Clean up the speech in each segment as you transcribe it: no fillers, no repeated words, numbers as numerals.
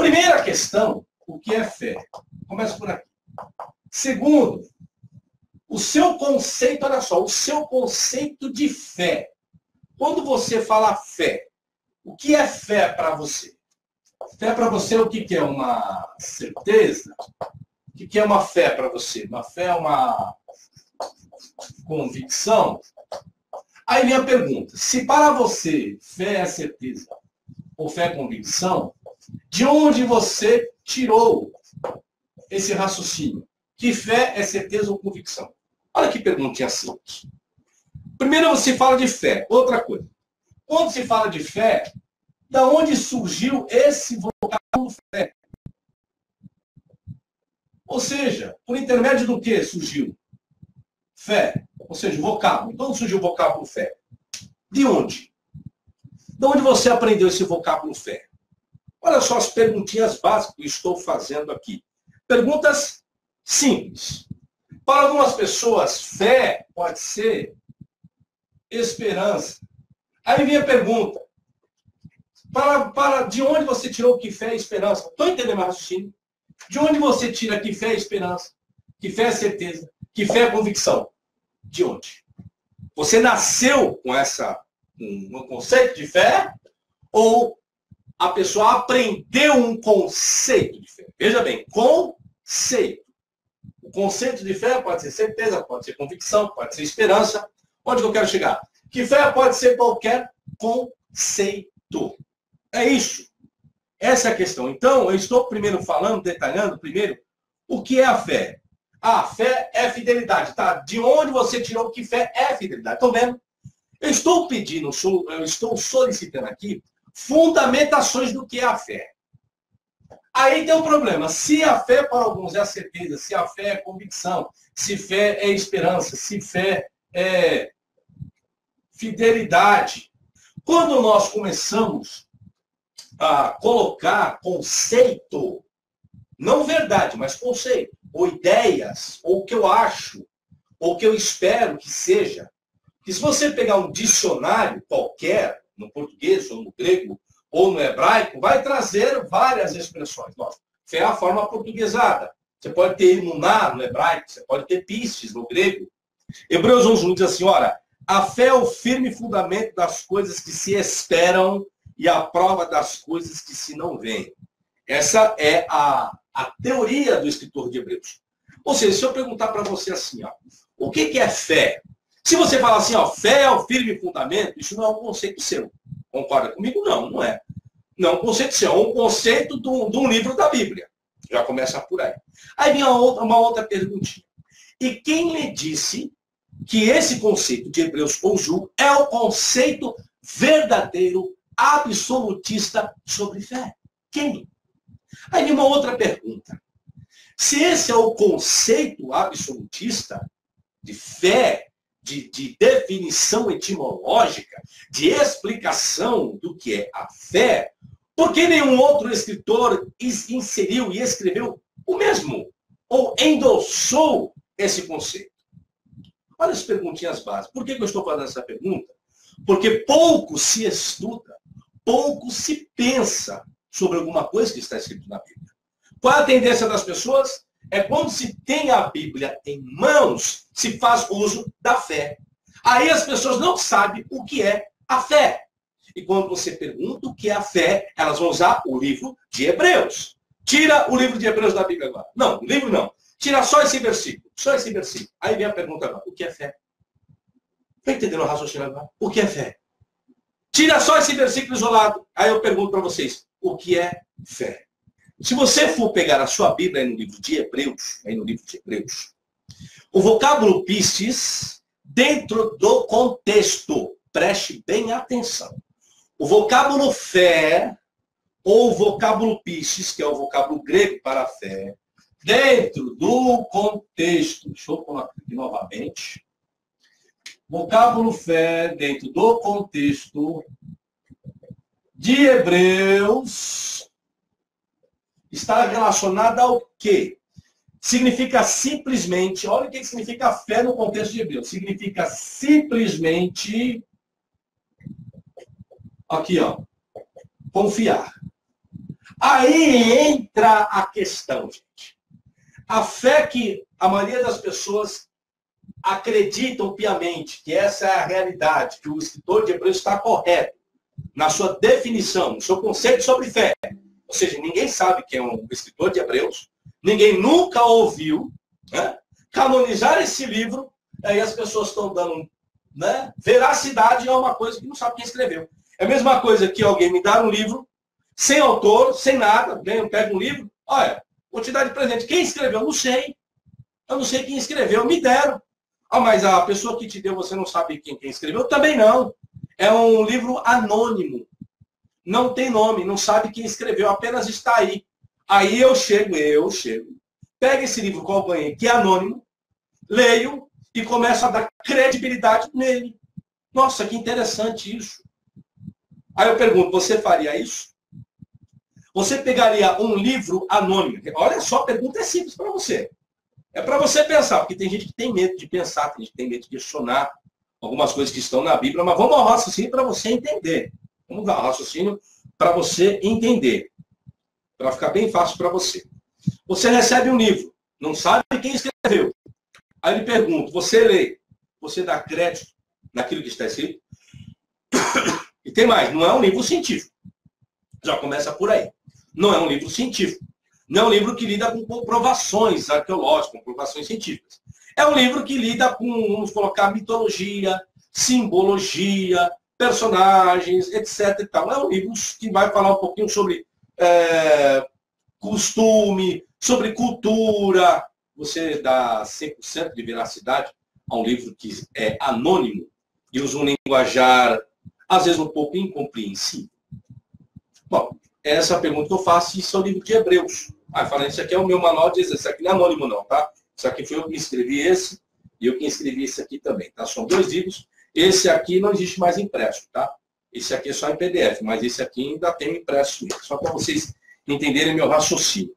Primeira questão, o que é fé? Começa por aqui. Segundo, o seu conceito, olha só, o seu conceito de fé. Quando você fala fé, o que é fé para você? Fé para você, o que é uma certeza? O que é uma fé para você? Uma fé é uma convicção? Aí vem a pergunta, se para você fé é certeza ou fé é convicção, de onde você tirou esse raciocínio? Que fé é certeza ou convicção? Olha que perguntinha simples. Primeiro se fala de fé. Outra coisa. Quando se fala de fé, da onde surgiu esse vocabulário fé? Ou seja, por intermédio do que surgiu? Fé. Ou seja, o vocábulo. De onde surgiu o vocábulo fé? De onde? De onde você aprendeu esse vocábulo fé? Olha só as perguntinhas básicas que eu estou fazendo aqui. Perguntas simples. Para algumas pessoas, fé pode ser esperança. Aí vem a pergunta. De onde você tirou que fé é esperança? Estou entendendo o raciocínio. De onde você tira que fé é esperança? Que fé é certeza? Que fé é convicção? De onde? Você nasceu com um conceito de fé? Ou a pessoa aprendeu um conceito de fé? Veja bem, conceito. O conceito de fé pode ser certeza, pode ser convicção, pode ser esperança. Onde que eu quero chegar? Que fé pode ser qualquer conceito. É isso. Essa é a questão. Então, eu estou primeiro falando, detalhando primeiro, o que é a fé. Ah, fé é fidelidade, tá? De onde você tirou que fé é fidelidade? Estão vendo? Eu estou pedindo, eu estou solicitando aqui fundamentações do que é a fé. Aí tem um problema. Se a fé para alguns é a certeza, se a fé é convicção, se fé é esperança, se fé é fidelidade. Quando nós começamos a colocar conceito, não verdade, mas conceito, ou ideias, ou o que eu acho, ou o que eu espero que seja, que se você pegar um dicionário qualquer, no português, ou no grego, ou no hebraico, vai trazer várias expressões. Nossa, fé é a forma portuguesada. Você pode ter imuná no hebraico, você pode ter pistes no grego. Hebreus 11 diz assim, olha, a fé é o firme fundamento das coisas que se esperam e a prova das coisas que se não veem. Essa é a teoria do escritor de Hebreus. Ou seja, se eu perguntar para você assim, ó, o que é fé? Se você falar assim, ó, fé é o firme fundamento, isso não é um conceito seu. Concorda comigo? Não, não é. Não é um conceito seu, é um conceito de um livro da Bíblia. Já começa por aí. Aí vem uma outra perguntinha. E quem lhe disse que esse conceito de Hebreus 11 é o conceito verdadeiro, absolutista sobre fé? Quem? Aí vem uma outra pergunta. Se esse é o conceito absolutista de fé, de definição etimológica, de explicação do que é a fé, por que nenhum outro escritor inseriu e escreveu o mesmo, ou endossou esse conceito? Olha as perguntinhas básicas. Por que eu estou fazendo essa pergunta? Porque pouco se estuda, pouco se pensa sobre alguma coisa que está escrito na Bíblia. Qual é a tendência das pessoas? É quando se tem a Bíblia em mãos, se faz uso da fé. Aí as pessoas não sabem o que é a fé. E quando você pergunta o que é a fé, elas vão usar o livro de Hebreus. Tira o livro de Hebreus da Bíblia agora. Não, o livro não. Tira só esse versículo. Só esse versículo. Aí vem a pergunta agora. O que é fé? Está entendendo o raciocínio agora? O que é fé? Tira só esse versículo isolado. Aí eu pergunto para vocês. O que é fé? Se você for pegar a sua Bíblia aí no livro de Hebreus, o vocábulo pistis, dentro do contexto, preste bem atenção. O vocábulo fé, ou o vocábulo pistis, que é o vocábulo grego para fé, dentro do contexto, deixa eu colocar aqui novamente. Vocábulo fé, dentro do contexto de Hebreus, está relacionada ao quê? Significa simplesmente, olha o que significa fé no contexto de Hebreus. Significa simplesmente, aqui ó, confiar. Aí entra a questão, gente. A fé que a maioria das pessoas acreditam piamente, que essa é a realidade, que o escritor de Hebreus está correto na sua definição, no seu conceito sobre fé. Ou seja, ninguém sabe quem é o escritor de Hebreus, ninguém nunca ouviu, né, canonizar esse livro, aí as pessoas estão dando, né, veracidade a uma coisa que não sabe quem escreveu. É a mesma coisa que alguém me dar um livro, sem autor, sem nada, né, eu pego um livro, olha, vou te dar de presente. Quem escreveu? Não sei. Eu não sei quem escreveu, me deram. Ah, mas a pessoa que te deu, você não sabe quem escreveu? Também não. É um livro anônimo. Não tem nome, não sabe quem escreveu, apenas está aí. Aí eu chego. Pego esse livro com alguém que é anônimo, leio e começo a dar credibilidade nele. Nossa, que interessante isso. Aí eu pergunto, você faria isso? Você pegaria um livro anônimo? Olha só, a pergunta é simples para você. É para você pensar, porque tem gente que tem medo de pensar, tem gente que tem medo de questionar algumas coisas que estão na Bíblia, mas vamos ao raciocínio para você entender. Vamos dar um raciocínio para você entender, para ficar bem fácil para você. Você recebe um livro, não sabe quem escreveu. Aí ele pergunta, você lê, você dá crédito naquilo que está escrito? E tem mais, não é um livro científico. Já começa por aí. Não é um livro científico. Não é um livro que lida com comprovações arqueológicas, comprovações científicas. É um livro que lida com, vamos colocar, mitologia, simbologia, personagens, etc. E tal. É um livro que vai falar um pouquinho sobre costume, sobre cultura. Você dá 100% de veracidade a um livro que é anônimo e usa um linguajar, às vezes, um pouco incompreensível. Bom, essa é a pergunta que eu faço, isso é o livro de Hebreus. Ah, falando, isso aqui é o meu manual de exercício, isso aqui não é anônimo não, tá? Isso aqui foi eu que escrevi esse, e eu que escrevi esse aqui também, tá? São dois livros, esse aqui não existe mais impresso, tá? Esse aqui é só em PDF, mas esse aqui ainda tem impresso, só para vocês entenderem meu raciocínio.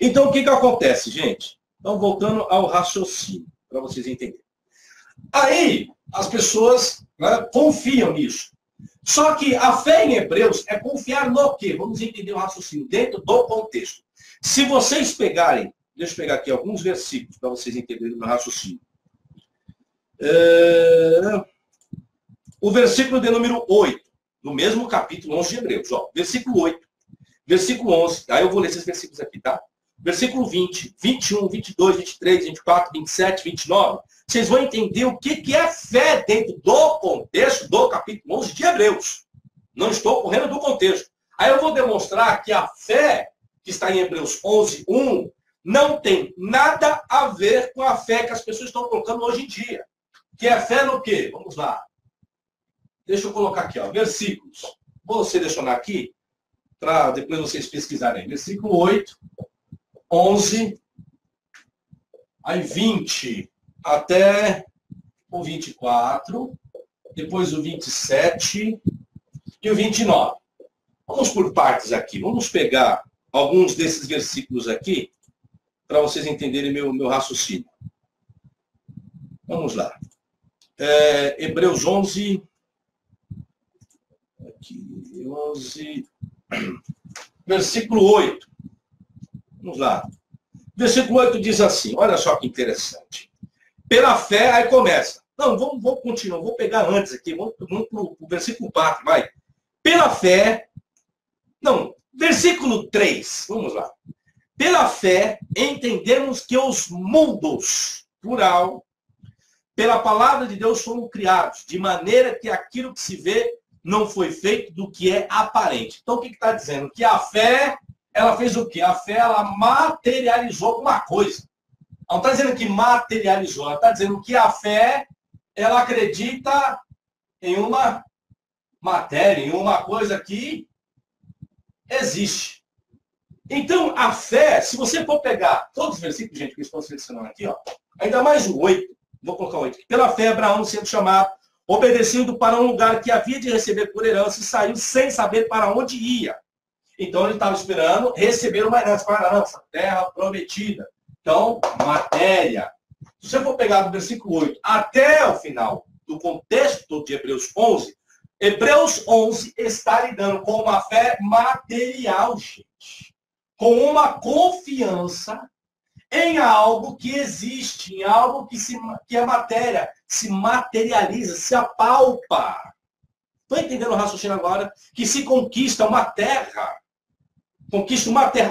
Então, o que acontece, gente? Então, voltando ao raciocínio, para vocês entenderem. Aí, as pessoas, né, confiam nisso. Só que a fé em Hebreus é confiar no quê? Vamos entender o raciocínio dentro do contexto. Se vocês pegarem, deixa eu pegar aqui alguns versículos para vocês entenderem o raciocínio. O versículo de número 8, no mesmo capítulo 11 de Hebreus. Ó, versículo 8, versículo 11, aí eu vou ler esses versículos aqui, tá? Versículo 20, 21, 22, 23, 24, 27, 29. Vocês vão entender o que é fé dentro do contexto do capítulo 11 de Hebreus. Não estou correndo do contexto. Aí eu vou demonstrar que a fé que está em Hebreus 11, 1, não tem nada a ver com a fé que as pessoas estão colocando hoje em dia. Que é fé no quê? Vamos lá. Deixa eu colocar aqui, ó, versículos. Vou selecionar aqui, para depois vocês pesquisarem. Versículo 8, 11, aí 20. Até o 24, depois o 27 e o 29. Vamos por partes aqui. Vamos pegar alguns desses versículos aqui para vocês entenderem meu raciocínio. Vamos lá. Hebreus 11. Aqui, 11. Versículo 8. Vamos lá. Versículo 8 diz assim, olha só que interessante. Pela fé, aí começa. Não, vamos continuar, vou pegar antes aqui, vamos para o versículo 4, vai. Pela fé, não, versículo 3, vamos lá. Pela fé, entendemos que os mundos, plural, pela palavra de Deus foram criados, de maneira que aquilo que se vê não foi feito do que é aparente. Então, o que está dizendo? Que a fé, ela fez o quê? A fé, ela materializou alguma coisa. Não está dizendo que materializou, ela está dizendo que a fé, ela acredita em uma matéria, em uma coisa que existe. Então, a fé, se você for pegar todos os versículos, gente, que eu estou selecionando aqui, ó, ainda mais o 8, vou colocar o 8 aqui. Pela fé, Abraão, sendo chamado, obedecendo para um lugar que havia de receber por herança, e saiu sem saber para onde ia. Então, ele estava esperando receber uma herança, terra prometida. Então, matéria. Se você for pegar do versículo 8 até o final do contexto de Hebreus 11, Hebreus 11 está lidando com uma fé material, gente. Com uma confiança em algo que existe, em algo que é matéria, se materializa, se apalpa. Estou entendendo o raciocínio agora? Que se conquista uma terra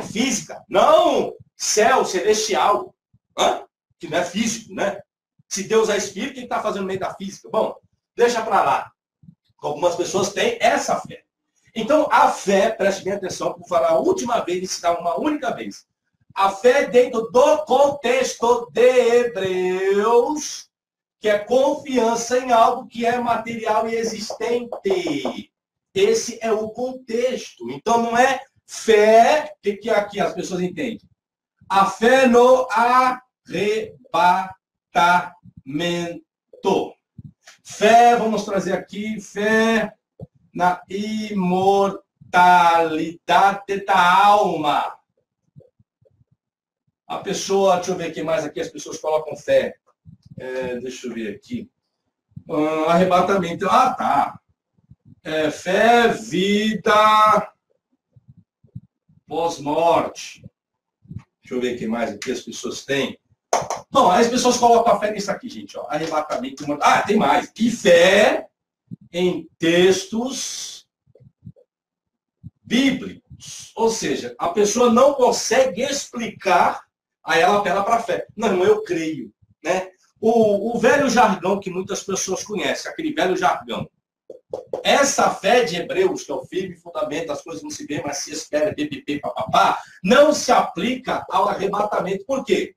física, não céu celestial, que não é físico, né? Se Deus é espírito, ele está fazendo metafísica. Bom, deixa para lá. Algumas pessoas têm essa fé. Então, a fé, preste bem atenção, vou falar a última vez, citar uma única vez. A fé dentro do contexto de Hebreus, que é confiança em algo que é material e existente. Esse é o contexto. Então, não é fé, que aqui as pessoas entendem? A fé no arrebatamento. Fé, vamos trazer aqui, fé na imortalidade da alma. A pessoa, deixa eu ver aqui mais aqui, as pessoas colocam fé. Deixa eu ver aqui. Arrebatamento. Ah, tá. Fé, vida, pós-morte. Deixa eu ver aqui mais aqui, as pessoas têm. Bom, as pessoas colocam a fé nisso aqui, gente. Ó. Arrebatamento. Ah, tem mais. E fé em textos bíblicos. Ou seja, a pessoa não consegue explicar, aí ela apela para a fé. Não, eu creio, né? O velho jargão que muitas pessoas conhecem, aquele velho jargão. Essa fé de Hebreus, que é o firme fundamento, as coisas não se vê, mas se espera, ppp, papapá, não se aplica ao arrebatamento. Por quê?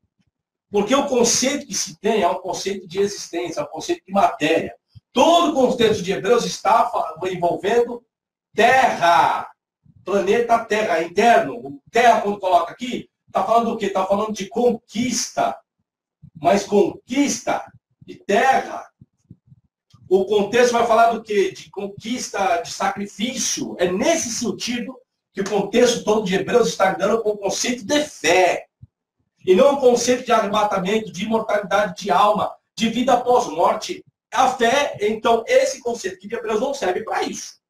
Porque o conceito que se tem é um conceito de existência, é um conceito de matéria. Todo o contexto de Hebreus está envolvendo terra, planeta Terra, interno. O terra, quando coloca aqui, está falando do quê? Está falando de conquista. Mas conquista de terra. O contexto vai falar do quê? De conquista, de sacrifício. É nesse sentido que o contexto todo de Hebreus está lidando com o conceito de fé. E não o conceito de arrebatamento, de imortalidade de alma, de vida após morte. A fé, então, esse conceito de Hebreus não serve para isso.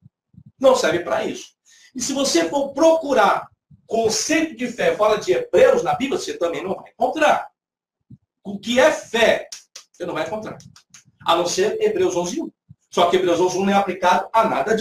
Não serve para isso. E se você for procurar conceito de fé fora de Hebreus na Bíblia, você também não vai encontrar. O que é fé, você não vai encontrar. A não ser Hebreus 11.1. Só que Hebreus 11.1 não é aplicado a nada disso.